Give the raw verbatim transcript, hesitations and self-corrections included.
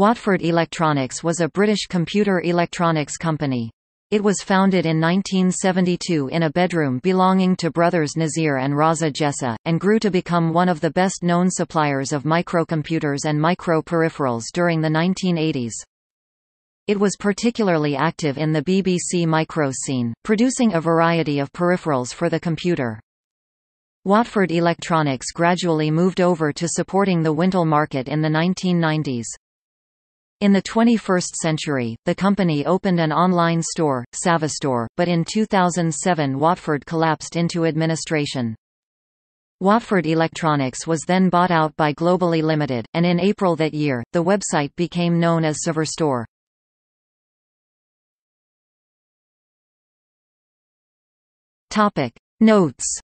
Watford Electronics was a British computer electronics company. It was founded in nineteen seventy-two in a bedroom belonging to brothers Nazir and Raza Jessa, and grew to become one of the best-known suppliers of microcomputers and micro-peripherals during the nineteen eighties. It was particularly active in the B B C Micro scene, producing a variety of peripherals for the computer. Watford Electronics gradually moved over to supporting the Wintel market in the nineteen nineties. In the twenty-first century, the company opened an online store, Savastore, but in two thousand seven Watford collapsed into administration. Watford Electronics was then bought out by Globally Limited, and in April that year, the website became known as Savastore. Topic: Notes.